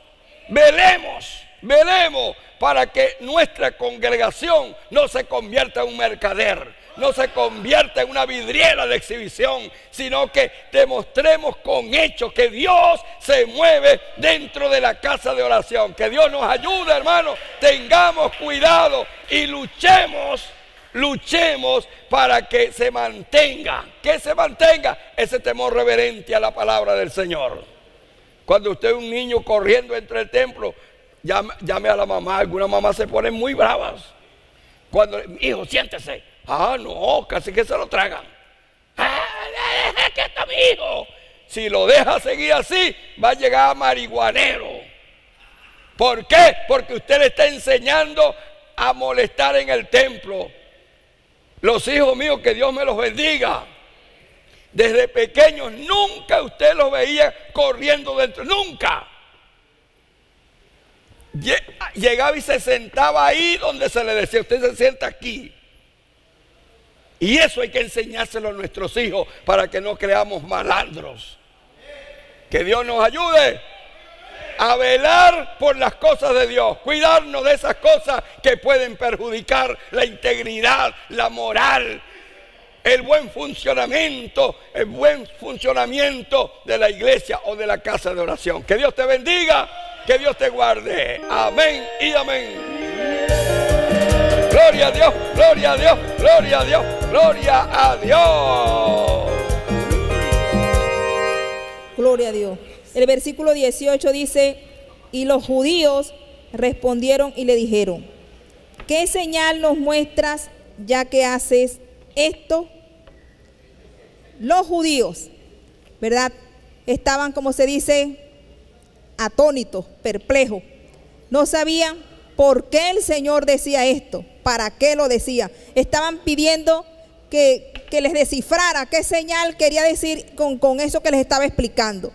Velemos, velemos para que nuestra congregación no se convierta en un mercader, no se convierta en una vidriera de exhibición, sino que demostremos con hechos que Dios se mueve dentro de la casa de oración. Que Dios nos ayude, hermanos, tengamos cuidado y luchemos, luchemos para que se mantenga, que se mantenga ese temor reverente a la palabra del Señor. Cuando usted es un niño corriendo entre el templo, Llame, llame a la mamá. Algunas mamás se ponen muy bravas. Cuando, hijo, siéntese. Ah, no, casi que se lo tragan. Ah, deja que está mi hijo. Si lo deja seguir así, va a llegar a marihuanero. ¿Por qué? Porque usted le está enseñando a molestar en el templo. Los hijos míos, que Dios me los bendiga, desde pequeños nunca usted los veía corriendo dentro, nunca. Llegaba y se sentaba ahí donde se le decía: usted se sienta aquí. Y eso hay que enseñárselo a nuestros hijos para que no creamos malandros. Que Dios nos ayude a velar por las cosas de Dios, cuidarnos de esas cosas que pueden perjudicar la integridad, la moral, el buen funcionamiento, el buen funcionamiento de la iglesia o de la casa de oración. Que Dios te bendiga, que Dios te guarde. Amén y amén. Gloria a Dios, gloria a Dios, gloria a Dios, gloria a Dios. Gloria a Dios. El versículo dieciocho dice: y los judíos respondieron y le dijeron: ¿qué señal nos muestras ya que haces esto? Los judíos, ¿verdad?, estaban, como se dice, atónitos, perplejos. No sabían por qué el Señor decía esto, para qué lo decía. Estaban pidiendo que, que les descifrara qué señal quería decir con, con eso que les estaba explicando.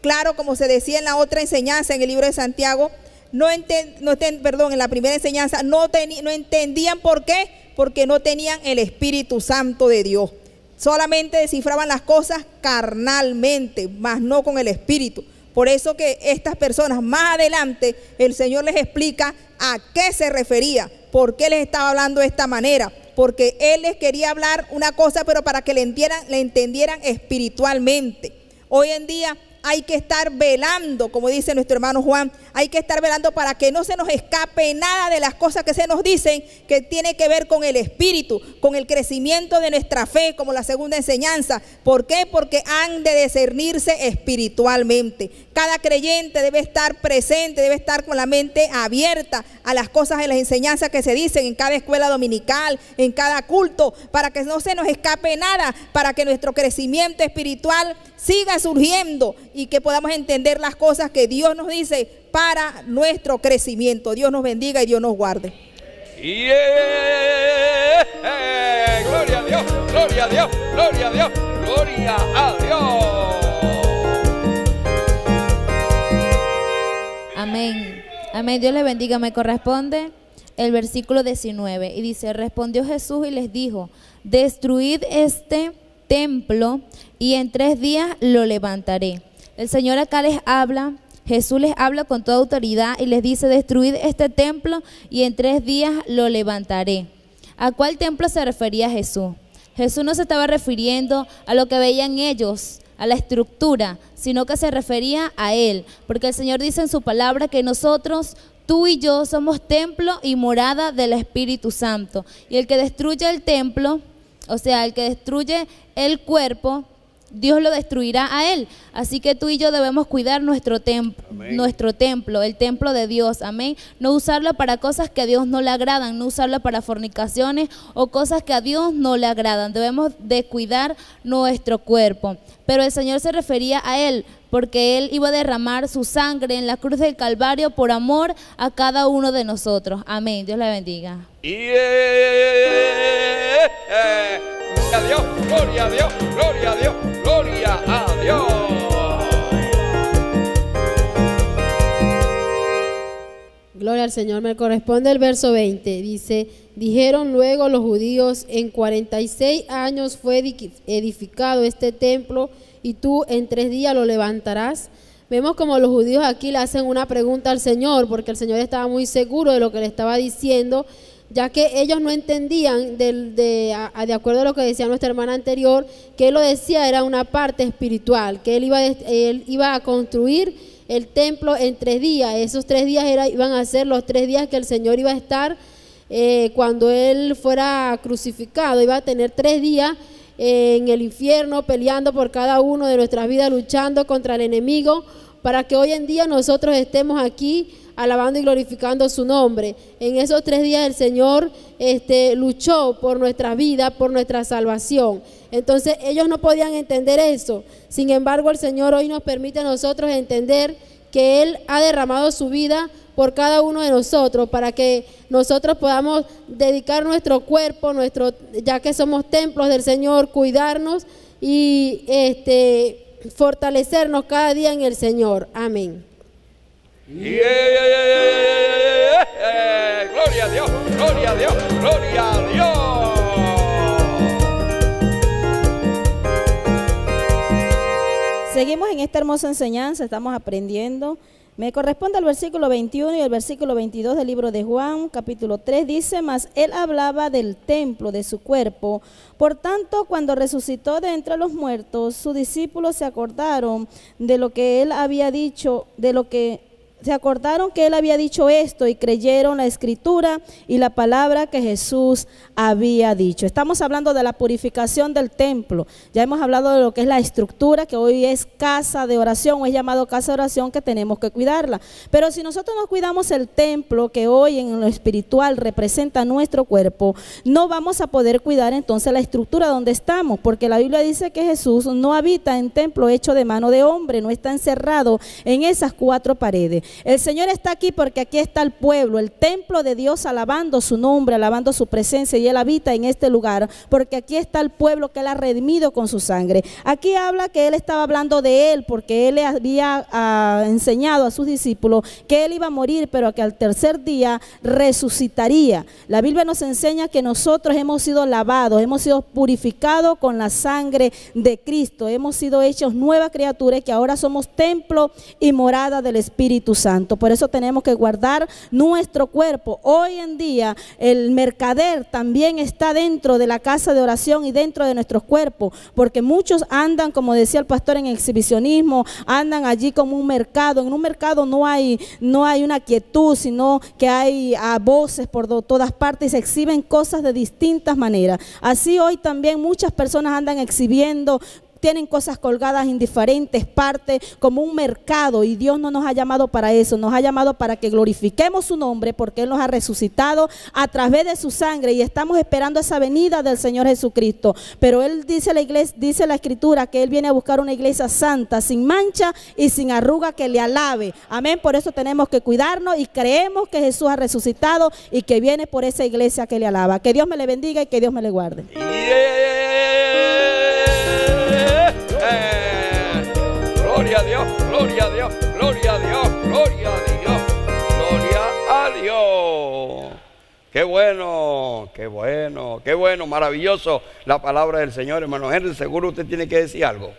Claro, como se decía en la otra enseñanza en el libro de Santiago, no enten, no ten, perdón, en la primera enseñanza no, ten, no entendían por qué, porque no tenían el Espíritu Santo de Dios. Solamente descifraban las cosas carnalmente, mas no con el Espíritu. Por eso que estas personas, más adelante, el Señor les explica a qué se refería, por qué les estaba hablando de esta manera, porque Él les quería hablar una cosa, pero para que le entendieran, le entendieran espiritualmente. Hoy en día hay que estar velando, como dice nuestro hermano Juan, hay que estar velando para que no se nos escape nada de las cosas que se nos dicen, que tiene que ver con el Espíritu, con el crecimiento de nuestra fe, como la segunda enseñanza. ¿Por qué? Porque han de discernirse espiritualmente. Cada creyente debe estar presente, debe estar con la mente abierta a las cosas de las enseñanzas que se dicen en cada escuela dominical, en cada culto, para que no se nos escape nada, para que nuestro crecimiento espiritual siga surgiendo y que podamos entender las cosas que Dios nos dice para nuestro crecimiento. Dios nos bendiga y Dios nos guarde. Yeah. Gloria a Dios, gloria a Dios, gloria a Dios, gloria a Dios. Amén, amén. Dios les bendiga. Me corresponde el versículo diecinueve y dice: respondió Jesús y les dijo: destruid este templo y en tres días lo levantaré. El Señor acá les habla, Jesús les habla con toda autoridad y les dice: destruid este templo y en tres días lo levantaré. ¿A cuál templo se refería Jesús? Jesús no se estaba refiriendo a lo que veían ellos, a la estructura, sino que se refería a Él, porque el Señor dice en su palabra que nosotros, tú y yo, somos templo y morada del Espíritu Santo. Y el que destruye el templo, o sea, el que destruye el cuerpo, Dios lo destruirá a él. Así que tú y yo debemos cuidar nuestro templo, nuestro templo, el templo de Dios, amén. No usarlo para cosas que a Dios no le agradan, no usarlo para fornicaciones o cosas que a Dios no le agradan. Debemos de cuidar nuestro cuerpo. Pero el Señor se refería a él, porque Él iba a derramar su sangre en la cruz del Calvario por amor a cada uno de nosotros. Amén. Dios la bendiga. Yeah. Gloria a Dios, gloria a Dios, gloria a Dios, gloria a Dios. Gloria al Señor. Me corresponde el verso veinte. Dice: dijeron luego los judíos: en cuarenta y seis años fue edificado este templo y tú en tres días lo levantarás. Vemos como los judíos aquí le hacen una pregunta al Señor, porque el Señor estaba muy seguro de lo que le estaba diciendo, ya que ellos no entendían, de, de, de acuerdo a lo que decía nuestra hermana anterior, que él lo decía era una parte espiritual, que él iba, él iba a construir el templo en tres días. Esos tres días era, iban a ser los tres días que el Señor iba a estar, eh, cuando él fuera crucificado, iba a tener tres días eh, en el infierno, peleando por cada uno de nuestras vidas, luchando contra el enemigo, para que hoy en día nosotros estemos aquí alabando y glorificando su nombre. En esos tres días el Señor este, luchó por nuestra vida, por nuestra salvación. Entonces ellos no podían entender eso. Sin embargo, el Señor hoy nos permite a nosotros entender que Él ha derramado su vida por cada uno de nosotros, para que nosotros podamos dedicar nuestro cuerpo, nuestro, ya que somos templos del Señor, cuidarnos y este, fortalecernos cada día en el Señor. Amén. Yeah, yeah, yeah, yeah, yeah. Gloria a Dios, gloria a Dios, gloria a Dios. Seguimos en esta hermosa enseñanza, estamos aprendiendo. Me corresponde al versículo veintiuno y el versículo veintidós del libro de Juan, capítulo tres, dice: mas él hablaba del templo de su cuerpo. Por tanto, cuando resucitó de entre los muertos, sus discípulos se acordaron de lo que él había dicho, de lo que... Se acordaron que él había dicho esto y creyeron la escritura y la palabra que Jesús había dicho. Estamos hablando de la purificación del templo. Ya hemos hablado de lo que es la estructura, que hoy es casa de oración, o es llamado casa de oración, que tenemos que cuidarla. Pero si nosotros no cuidamos el templo, que hoy en lo espiritual representa nuestro cuerpo, no vamos a poder cuidar entonces la estructura donde estamos, porque la Biblia dice que Jesús no habita en templo hecho de mano de hombre, no está encerrado en esas cuatro paredes. El Señor está aquí porque aquí está el pueblo, el templo de Dios, alabando su nombre, alabando su presencia, y Él habita en este lugar porque aquí está el pueblo que Él ha redimido con su sangre. Aquí habla que Él estaba hablando de Él porque Él le había ah, enseñado a sus discípulos que Él iba a morir, pero que al tercer día resucitaría. La Biblia nos enseña que nosotros hemos sido lavados, hemos sido purificados con la sangre de Cristo, hemos sido hechos nueva criatura y que ahora somos templo y morada del Espíritu Santo. Por eso tenemos que guardar nuestro cuerpo. Hoy en día el mercader también está dentro de la casa de oración y dentro de nuestros cuerpos, porque muchos andan, como decía el pastor, en exhibicionismo, andan allí como un mercado. En un mercado no hay, no hay una quietud, sino que hay a voces por todas partes y se exhiben cosas de distintas maneras. Así hoy también muchas personas andan exhibiendo, tienen cosas colgadas en diferentes partes como un mercado, y Dios no nos ha llamado para eso, nos ha llamado para que glorifiquemos su nombre porque Él nos ha resucitado a través de su sangre y estamos esperando esa venida del Señor Jesucristo. Pero Él dice la iglesia, dice la Escritura, que Él viene a buscar una iglesia santa, sin mancha y sin arruga, que le alabe. Amén. Por eso tenemos que cuidarnos y creemos que Jesús ha resucitado y que viene por esa iglesia que le alaba. Que Dios me le bendiga y que Dios me le guarde. Eh, gloria a Dios, gloria a Dios, gloria a Dios, gloria a Dios, gloria a Dios. Qué bueno, qué bueno, qué bueno, maravilloso la palabra del Señor, hermano Henry. Seguro usted tiene que decir algo.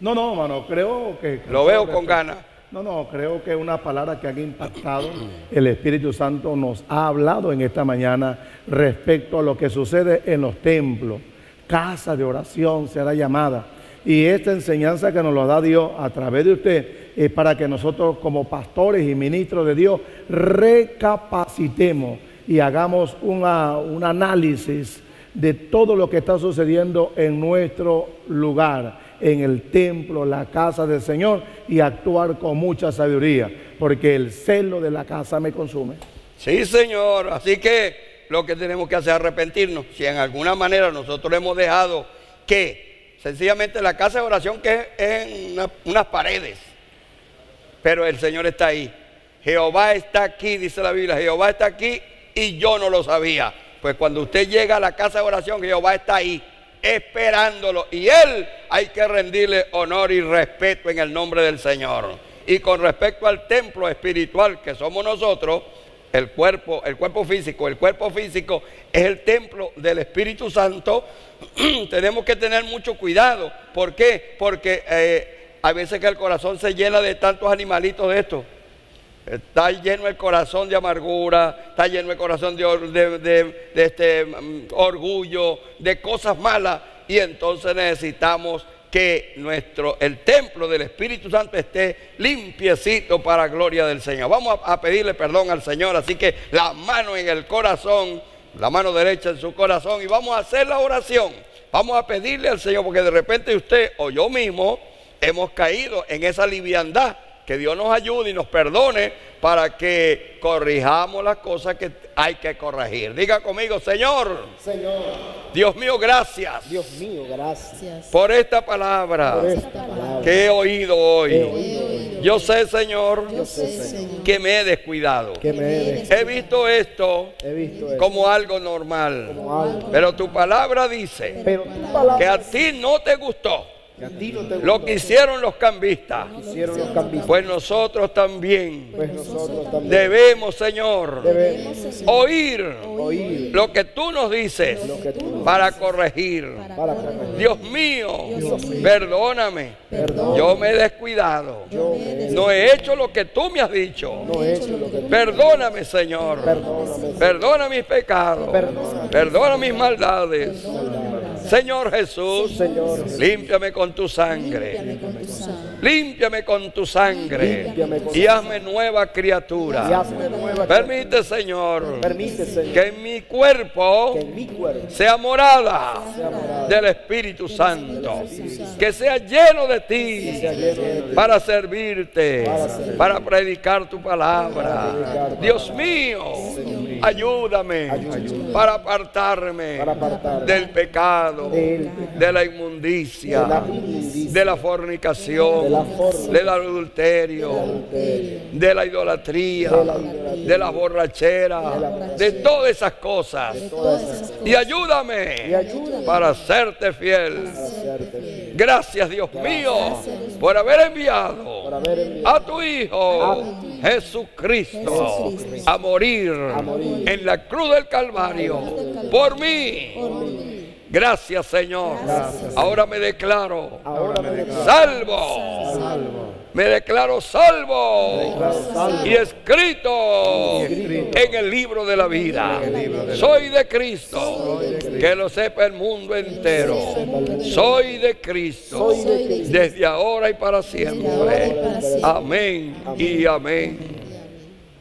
No, no, hermano, creo que... Lo veo con ganas. No, no, creo que una palabra que ha impactado, el Espíritu Santo nos ha hablado en esta mañana respecto a lo que sucede en los templos. Casa de oración será llamada. Y esta enseñanza que nos lo da Dios a través de usted es para que nosotros como pastores y ministros de Dios recapacitemos y hagamos una, un análisis de todo lo que está sucediendo en nuestro lugar, en el templo, la casa del Señor, y actuar con mucha sabiduría, porque el celo de la casa me consume. Sí, Señor. Así que lo que tenemos que hacer es arrepentirnos. Si en alguna manera nosotros hemos dejado que... Sencillamente la casa de oración que es en una, unas paredes, pero el Señor está ahí. Jehová está aquí, dice la Biblia, Jehová está aquí y yo no lo sabía. Pues cuando usted llega a la casa de oración, Jehová está ahí esperándolo, y Él hay que rendirle honor y respeto en el nombre del Señor. Y con respecto al templo espiritual que somos nosotros, el cuerpo, el cuerpo físico, el cuerpo físico es el templo del Espíritu Santo. Tenemos que tener mucho cuidado. ¿Por qué? Porque eh, a veces que el corazón se llena de tantos animalitos de estos. Está lleno el corazón de amargura, está lleno el corazón de, de, de, de este, um, orgullo, de cosas malas. Y entonces necesitamos que nuestro, el templo del Espíritu Santo esté limpiecito para gloria del Señor. Vamos a, a pedirle perdón al Señor, así que la mano en el corazón, la mano derecha en su corazón, y vamos a hacer la oración. Vamos a pedirle al Señor, porque de repente usted o yo mismo hemos caído en esa liviandad. Que Dios nos ayude y nos perdone para que corrijamos las cosas que hay que corregir. Diga conmigo: Señor, Señor, Dios mío, gracias. Dios mío, gracias por esta palabra, por esta palabra que he oído hoy. He oído hoy. Yo sé, Señor, yo sé, Señor, que me he descuidado. Que me he descuidado. He visto esto, he visto esto como algo normal, como algo. Pero tu palabra dice, pero tu palabra que a ti no te gustó. Que a ti no te lo que hicieron los cambistas, hicieron los cambistas. Pues nosotros también, pues nosotros también debemos, Señor, debemos oír, oír lo que tú nos dices, tú nos para, dices corregir. Para corregir. Dios mío, Dios mío, perdóname, perdóname. Yo me he descuidado, yo me he descuidado. No he hecho lo que tú me has dicho, no he hecho lo que tú perdóname, me Señor, perdóname, perdona mis pecados, perdona, perdona mis maldades, perdóname. Señor Jesús, sí, Señor, límpiame con tu sangre, límpiame con tu sangre, con tu sangre y hazme nueva criatura. Hazme nueva permite, criatura. Señor, permite, Señor, que en mi cuerpo, en mi cuerpo sea, morada sea morada del Espíritu Santo, que sea lleno de ti, lleno para de servirte, para, para predicar tu palabra. Predicar, Dios mío, Señor, Ayúdame, ayúdame para apartarme, para apartarme del pecado, del, de la inmundicia, de la, inmundicia, de la fornicación, de la fornicación, del adulterio, del adulterio, de la idolatría, de la, idolatría, de la borrachera, de, la borrachera, de todas esas cosas. Todas esas cosas. Y, ayúdame y ayúdame para serte fiel. Para serte fiel. Gracias, Dios Gracias. mío, Gracias. por haber enviado, por haber enviado a tu Hijo, a tu Hijo Jesucristo, Jesucristo a morir, a morir en la cruz del Calvario, Calvario por mí. Por mí. Gracias, Señor. Gracias, ahora me declaro, ahora me declaro salvo. salvo. Me declaro salvo, me declaro salvo. Y, escrito y escrito en el libro de la vida. Soy de Cristo, Soy de Cristo. que lo sepa el mundo entero. Soy de Cristo, Soy de Cristo. desde ahora y para siempre. Y para siempre. Amén. amén y amén.